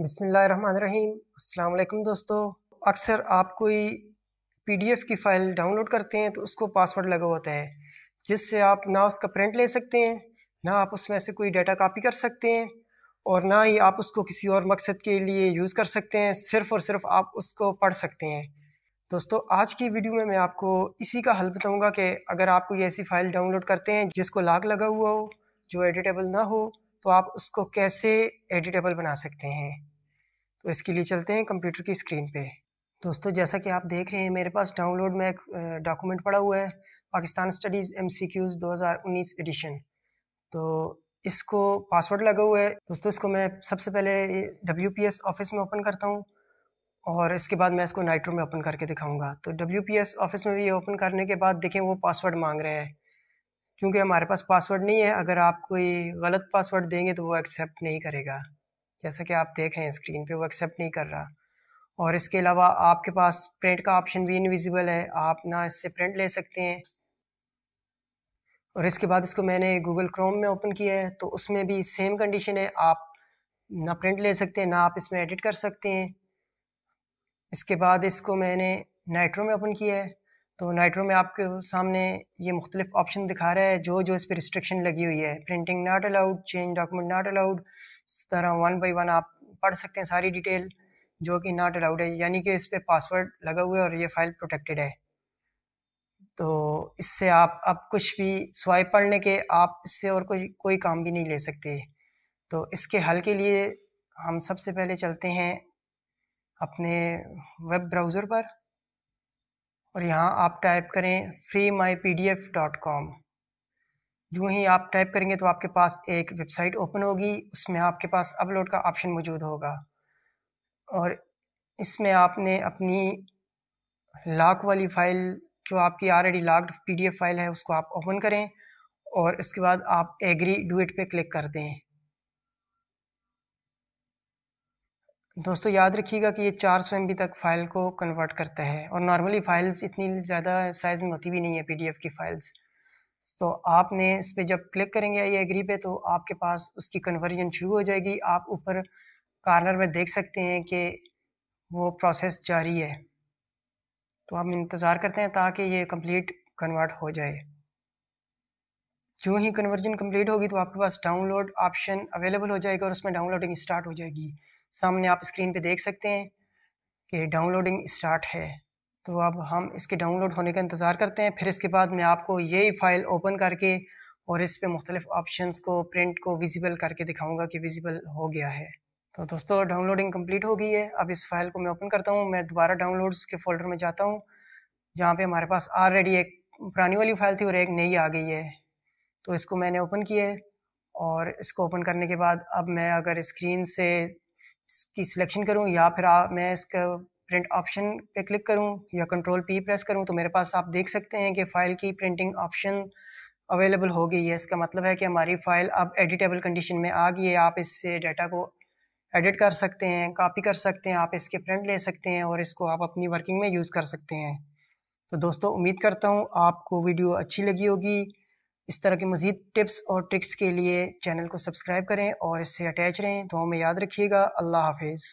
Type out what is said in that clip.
बिस्मिल्लाहिर्रहमानिर्रहीम। अस्सलाम वालेकुम दोस्तों, अक्सर आप कोई पीडीएफ की फ़ाइल डाउनलोड करते हैं तो उसको पासवर्ड लगा होता है, जिससे आप ना उसका प्रिंट ले सकते हैं, ना आप उसमें से कोई डाटा कॉपी कर सकते हैं और ना ही आप उसको किसी और मकसद के लिए यूज़ कर सकते हैं। सिर्फ़ और सिर्फ आप उसको पढ़ सकते हैं। दोस्तों, आज की वीडियो में मैं आपको इसी का हल बताऊँगा कि अगर आप कोई ऐसी फ़ाइल डाउनलोड करते हैं जिसको लॉक लगा हुआ हो, जो एडिटेबल ना हो, तो आप उसको कैसे एडिटेबल बना सकते हैं। तो इसके लिए चलते हैं कंप्यूटर की स्क्रीन पे। दोस्तों, जैसा कि आप देख रहे हैं, मेरे पास डाउनलोड में एक डॉक्यूमेंट पड़ा हुआ है, पाकिस्तान स्टडीज़ MCQs 2019 एडिशन। तो इसको पासवर्ड लगा हुआ है। दोस्तों, इसको मैं सबसे पहले WPS ऑफिस में ओपन करता हूँ और इसके बाद मैं इसको नाइट्रो में ओपन करके दिखाऊँगा। तो WPS ऑफिस में भी ओपन करने के बाद देखें वो पासवर्ड मांग रहे हैं, क्योंकि हमारे पास पासवर्ड नहीं है। अगर आप कोई गलत पासवर्ड देंगे तो वो एक्सेप्ट नहीं करेगा। जैसा कि आप देख रहे हैं स्क्रीन पे, वो एक्सेप्ट नहीं कर रहा। और इसके अलावा आपके पास प्रिंट का ऑप्शन भी इनविजिबल है, आप ना इससे प्रिंट ले सकते हैं। और इसके बाद इसको मैंने गूगल क्रोम में ओपन किया है, तो उसमें भी सेम कंडीशन है, आप ना प्रिंट ले सकते हैं, ना आप इसमें एडिट कर सकते हैं। इसके बाद इसको मैंने नाइट्रो में ओपन किया है, तो नाइट्रो में आपके सामने ये मुख्तलिफ ऑप्शन दिखा रहा है, जो इस पर रिस्ट्रिक्शन लगी हुई है। Printing not allowed, change document not allowed, इस तरह वन बाई वन आप पढ़ सकते हैं सारी डिटेल, जो कि नॉट अलाउड है, यानी कि इस पर पासवर्ड लगा हुआ है और ये फ़ाइल प्रोटेक्टेड है। तो इससे आप अब कुछ भी स्वाइप पढ़ने के, आप इससे और कोई काम भी नहीं ले सकते। तो इसके हल के लिए हम सबसे पहले चलते हैं अपने वेब ब्राउज़र पर और यहाँ आप टाइप करें freemypdf.com। जो ही आप टाइप करेंगे तो आपके पास एक वेबसाइट ओपन होगी, उसमें आपके पास अपलोड का ऑप्शन मौजूद होगा और इसमें आपने अपनी लॉक वाली फ़ाइल, जो आपकी ऑलरेडी लॉक्ड पीडीएफ फाइल है, उसको आप ओपन करें और इसके बाद आप एग्री डू इट पे क्लिक कर दें। दोस्तों, याद रखिएगा कि ये 400 MB तक फ़ाइल को कन्वर्ट करता है और नॉर्मली फ़ाइल्स इतनी ज़्यादा साइज़ में होती भी नहीं है पीडीएफ की फ़ाइल्स। तो आपने इस पर जब क्लिक करेंगे ये एग्री पे, तो आपके पास उसकी कन्वर्जन शुरू हो जाएगी। आप ऊपर कार्नर में देख सकते हैं कि वो प्रोसेस जारी है, तो आप इंतज़ार करते हैं ताकि ये कम्प्लीट कन्वर्ट हो जाए। जो ही कन्वर्जन कंप्लीट होगी तो आपके पास डाउनलोड ऑप्शन अवेलेबल हो जाएगा और उसमें डाउनलोडिंग स्टार्ट हो जाएगी। सामने आप स्क्रीन पे देख सकते हैं कि डाउनलोडिंग स्टार्ट है। तो अब हम इसके डाउनलोड होने का इंतज़ार करते हैं, फिर इसके बाद मैं आपको यही फ़ाइल ओपन करके और इस पर मुख्तलिफ ऑप्शंस को, प्रिंट को विजिबल करके दिखाऊँगा कि विजिबल हो गया है। तो दोस्तों, डाउनलोडिंग कम्प्लीट हो गई है। अब इस फाइल को मैं ओपन करता हूँ, मैं दोबारा डाउनलोड्स के फ़ोल्डर में जाता हूँ, जहाँ पर हमारे पास ऑलरेडी एक पुरानी वाली फ़ाइल थी और एक नई आ गई है। तो इसको मैंने ओपन किया है और इसको ओपन करने के बाद अब मैं अगर स्क्रीन से इसकी सिलेक्शन करूं या फिर मैं इसका प्रिंट ऑप्शन पे क्लिक करूं या Ctrl+P प्रेस करूं, तो मेरे पास आप देख सकते हैं कि फ़ाइल की प्रिंटिंग ऑप्शन अवेलेबल हो गई है। इसका मतलब है कि हमारी फ़ाइल अब एडिटेबल कंडीशन में आ गई है। आप इससे डाटा को एडिट कर सकते हैं, कॉपी कर सकते हैं, आप इसके प्रिंट ले सकते हैं और इसको आप अपनी वर्किंग में यूज़ कर सकते हैं। तो दोस्तों, उम्मीद करता हूँ आपको वीडियो अच्छी लगी होगी। इस तरह के मज़ीद टिप्स और ट्रिक्स के लिए चैनल को सब्सक्राइब करें और इससे अटैच रहें। दुआओं में याद रखिएगा। अल्लाह हाफिज़।